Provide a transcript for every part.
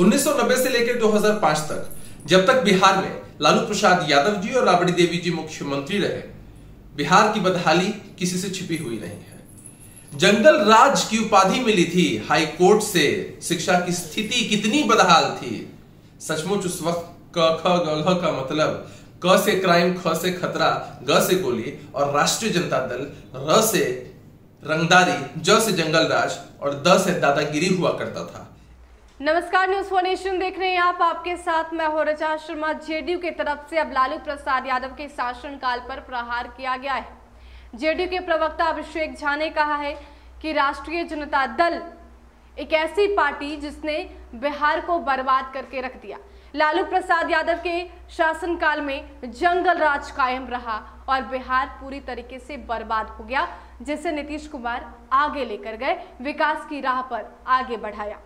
1990 से लेकर 2005 तक, जब तक बिहार में लालू प्रसाद यादव जी और राबड़ी देवी जी मुख्यमंत्री रहे, बिहार की बदहाली किसी से छिपी हुई नहीं है। जंगल राज की उपाधि मिली थी हाई कोर्ट से। शिक्षा की स्थिति कितनी बदहाल थी। सचमुच उस वक्त क ख ग घ का मतलब क से क्राइम, ख से खतरा, ग से गोली और राष्ट्रीय जनता दल, र से रंगदारी, ज से जंगल राज और द से दादागिरी हुआ करता था। नमस्कार, न्यूज़ फॉर नेशन देख रहे हैं आप, आपके साथ मैं हूं ऋचा शर्मा। जेडीयू की तरफ से अब लालू प्रसाद यादव के शासनकाल पर प्रहार किया गया है। जेडीयू के प्रवक्ता अभिषेक झा ने कहा है कि राष्ट्रीय जनता दल एक ऐसी पार्टी जिसने बिहार को बर्बाद करके रख दिया। लालू प्रसाद यादव के शासनकाल में जंगल राज कायम रहा और बिहार पूरी तरीके से बर्बाद हो गया, जिसे नीतीश कुमार आगे लेकर गए, विकास की राह पर आगे बढ़ाया।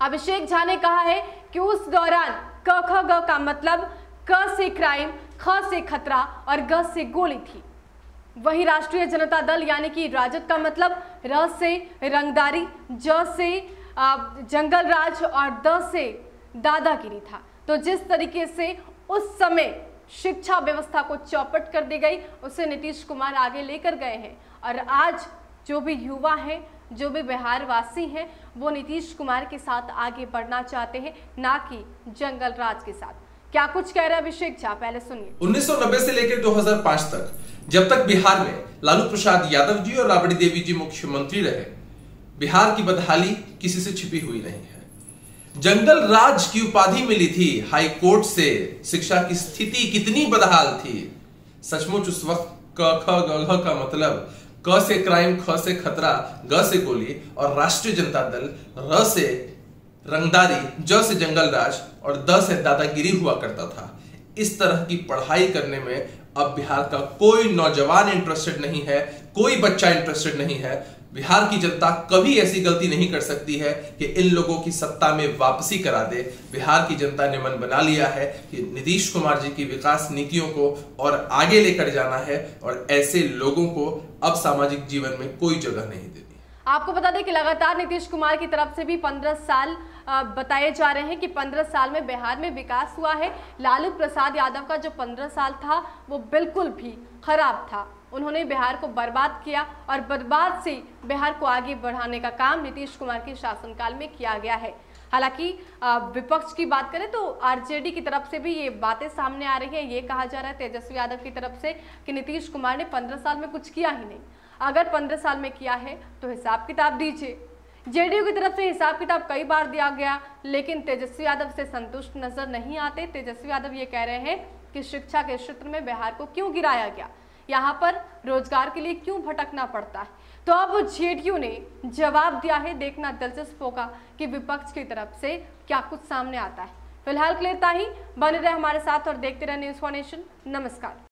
अभिषेक झा ने कहा है कि उस दौरान क ख ग का मतलब क से क्राइम, ख से खतरा और ग से गोली थी। वही राष्ट्रीय जनता दल यानी कि राजद का मतलब र से रंगदारी, ज से जंगल राज और द से दादागिरी था। तो जिस तरीके से उस समय शिक्षा व्यवस्था को चौपट कर दी गई, उसे नीतीश कुमार आगे लेकर गए हैं और आज जो भी युवा हैं, जो भी बिहारवासी हैं, वो नीतीश कुमार के साथ आगे बढ़ना चाहते हैं, ना कि जंगल राज के साथ। क्या कुछ कह रहे हैं अभिषेक झा, पहले सुनिए। 1990 से लेकर 2005 तक, जब तक बिहार में लालू प्रसाद यादव जी और राबड़ी देवी जी मुख्यमंत्री रहे, बिहार की बदहाली किसी से छिपी हुई नहीं है। जंगल राज की उपाधि मिली थी हाई कोर्ट से। शिक्षा की स्थिति कितनी बदहाल थी। सचमुच उस वक्त क ख ग घ का मतलब क से क्राइम, ख से खतरा, ग से गोली और राष्ट्रीय जनता दल, र से रंगदारी, ज से जंगल राज और द से दादागिरी हुआ करता था। इस तरह की पढ़ाई करने में अब बिहार का कोई नौजवान इंटरेस्टेड नहीं है, कोई बच्चा इंटरेस्टेड नहीं है। बिहार की जनता कभी ऐसी गलती नहीं कर सकती है कि इन लोगों की सत्ता में वापसी करा दे। बिहार की जनता ने मन बना लिया है कि नीतीश कुमार जी की विकास नीतियों को और आगे लेकर जाना है और ऐसे लोगों को अब सामाजिक जीवन में कोई जगह नहीं देनी। आपको बता दें कि लगातार नीतीश कुमार की तरफ से भी 15 साल बताए जा रहे हैं कि 15 साल में बिहार में विकास हुआ है। लालू प्रसाद यादव का जो 15 साल था वो बिल्कुल भी खराब था। उन्होंने बिहार को बर्बाद किया और बर्बाद से बिहार को आगे बढ़ाने का काम नीतीश कुमार के शासनकाल में किया गया है। हालांकि विपक्ष की बात करें तो आरजेडी की तरफ से भी ये बातें सामने आ रही हैं। ये कहा जा रहा है तेजस्वी यादव की तरफ से कि नीतीश कुमार ने 15 साल में कुछ किया ही नहीं। अगर 15 साल में किया है तो हिसाब किताब दीजिए। जेडीयू की तरफ से हिसाब किताब कई बार दिया गया, लेकिन तेजस्वी यादव से संतुष्ट नजर नहीं आते। तेजस्वी यादव ये कह रहे हैं कि शिक्षा के क्षेत्र में बिहार को क्यों गिराया गया, यहाँ पर रोजगार के लिए क्यों भटकना पड़ता है। तो अब जेडीयू ने जवाब दिया है। देखना दिलचस्प होगा कि विपक्ष की तरफ से क्या कुछ सामने आता है। फिलहाल के लिए इतना ही। बने रहे हमारे साथ और देखते रहे न्यूज़ फॉर नेशन। नमस्कार।